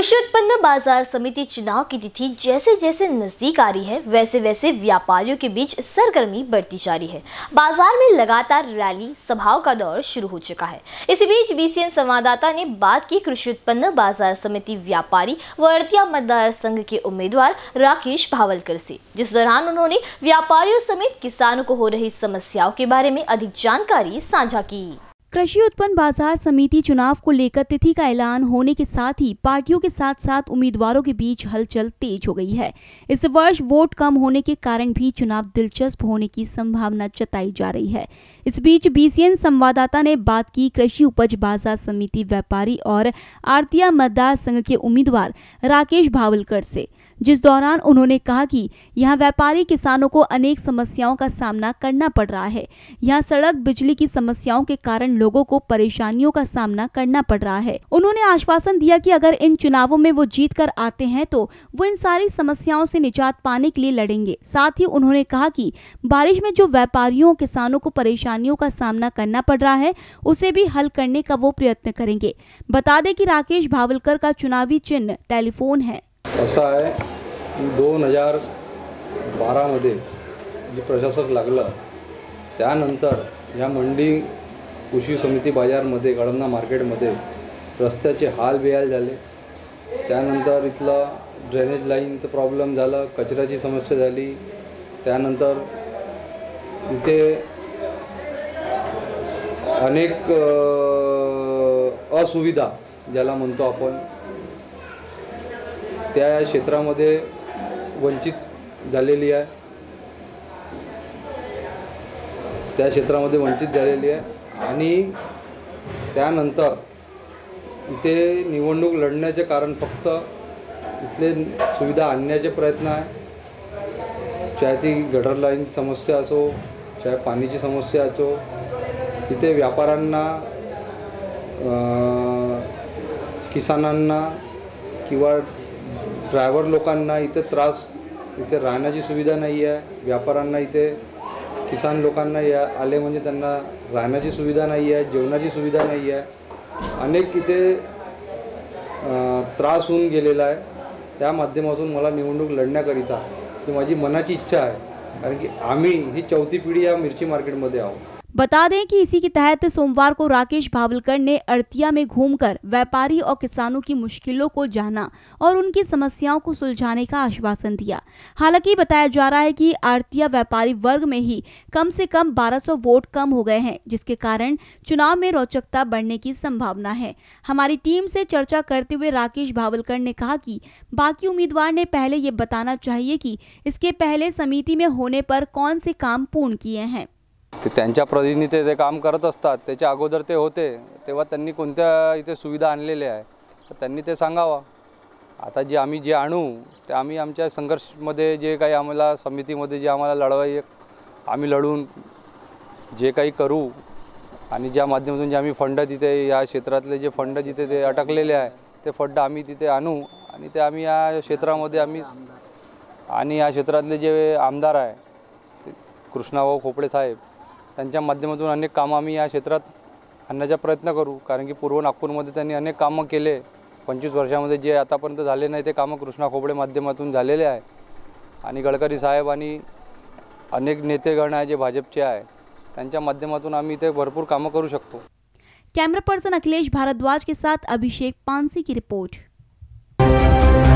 कृषि उत्पन्न बाजार समिति चुनाव की तिथि जैसे जैसे नजदीक आ रही है वैसे वैसे व्यापारियों के बीच सरगर्मी बढ़ती जा रही है। बाजार में लगातार रैली सभाओं का दौर शुरू हो चुका है। इसी बीच बीसीएन संवाददाता ने बात की कृषि उत्पन्न बाजार समिति व्यापारी व अर्थिया मतदार संघ के उम्मीदवार राकेश भावलकर से, जिस दौरान उन्होंने व्यापारियों समेत किसानों को हो रही समस्याओं के बारे में अधिक जानकारी साझा की। कृषि उत्पन्न बाजार समिति चुनाव को लेकर तिथि का ऐलान होने के साथ ही पार्टियों के साथ साथ उम्मीदवारों के बीच हलचल तेज हो गई है। इस वर्ष वोट कम होने के कारण भी चुनाव दिलचस्प होने की संभावना जताई जा रही है। इस बीच बीसीएन संवाददाता ने बात की कृषि उपज बाजार समिति व्यापारी और आरतिया मतदार संघ के उम्मीदवार राकेश भावलकर से, जिस दौरान उन्होंने कहा कि यहाँ व्यापारी किसानों को अनेक समस्याओं का सामना करना पड़ रहा है। यहाँ सड़क बिजली की समस्याओं के कारण लोगों को परेशानियों का सामना करना पड़ रहा है। उन्होंने आश्वासन दिया कि अगर इन चुनावों में वो जीत कर आते हैं तो वो इन सारी समस्याओं से निजात पाने के लिए लड़ेंगे। साथ ही उन्होंने कहा कि बारिश में जो व्यापारियों किसानों को परेशानियों का सामना करना पड़ रहा है उसे भी हल करने का वो प्रयत्न करेंगे। बता दें कि राकेश भावलकर का चुनावी चिन्ह टेलीफोन है। ऐसा है की 2012 मध्ये जे प्रशासक लागलं त्यानंतर या मंडी कृषी समिती बाजारमध्ये गळमना मार्केटमध्ये रस्त्याचे हाल बेहाल झाले, त्यानंतर इथला ड्रेनेज लाईनचं प्रॉब्लेम झाला, कचऱ्याची समस्या झाली, त्यानंतर इथे अनेक असुविधा ज्याला म्हणतो आपण त्या क्षेत्रामध्ये वंचित झालेली आहे, त्या क्षेत्रामध्ये वंचित झालेली आहे। आणि त्यानंतर इथे निवडणूक लढण्याचे कारण फक्त इथले सुविधा आणण्याचे प्रयत्न आहे, चाहे ती गटर लाईन समस्या असो, चाहे पाण्याची समस्या असो, इथे व्यापाऱ्यांना किसानांना किंवा ड्रायव्हर लोकांना इथे त्रास, इथे राहण्याची सुविधा नाही आहे, व्यापाऱ्यांना इथे किसान लोकांना या आले म्हणजे त्यांना राहण्याची सुविधा नाही आहे, जेवणाची सुविधा नाही आहे, अनेक इथे त्रास होऊन गेलेला आहे। त्या माध्यमातून मला निवडणूक लढण्याकरिता ही माझी मनाची इच्छा आहे, कारण की आम्ही ही चौथी पिढी या मिरची मार्केटमध्ये आहोत। बता दें कि इसी के तहत सोमवार को राकेश भावलकर ने अर्तिया में घूमकर व्यापारी और किसानों की मुश्किलों को जाना और उनकी समस्याओं को सुलझाने का आश्वासन दिया। हालांकि बताया जा रहा है कि अर्तिया व्यापारी वर्ग में ही कम से कम 1200 वोट कम हो गए हैं, जिसके कारण चुनाव में रोचकता बढ़ने की संभावना है। हमारी टीम से चर्चा करते हुए राकेश भावलकर ने कहा कि बाकी उम्मीदवार ने पहले ये बताना चाहिए कि इसके पहले समिति में होने पर कौन से काम पूर्ण किए हैं। त्यांच्या प्रतिनिधीने ते काम करत असतात, त्याच्या अगोदर ते होते तेव्हा त्यांनी कोणत्या इथे सुविधा आणलेल्या आहे तर त्यांनी ते सांगावा। आता जे आम्ही जे आणू ते आम्ही आमच्या संघर्षमध्ये जे काही आम्हाला समितीमध्ये जे आम्हाला लढवाय आम्ही लढून जे काही करू आणि ज्या माध्यमातून जे आम्ही फंड तिथे या क्षेत्रातले जे फंड जिथे ते अटकलेले आहे ते फंड आम्ही तिथे आणू आणि ते आम्ही या क्षेत्रामध्ये आम्ही आणि या क्षेत्रातले जे आमदार आहे ते कृष्णा कोपळे साहेब त्यांच्या माध्यमातून अनेक कामं आम्ही या क्षेत्रात आणण्याचा प्रयत्न करू, कारण की पूर्व नागपूरमध्ये त्यांनी अनेक कामं केले 25 वर्षामध्ये जे आतापर्यंत झाले नाही ते कामं कृष्णा कोपळे माध्यमातून झालेले आहे। आणि गडकरी साहेब आणि अनेक नेतेगण आहे जे भाजपचे आहे त्यांच्या माध्यमातून आम्ही इथे भरपूर कामं करू शकतो। कैमरा पर्सन अखिलेश भारद्वाज के साथ अभिषेक पानसी की रिपोर्ट।